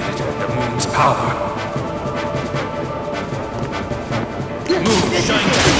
feel it, the moon's power. Moon, shine!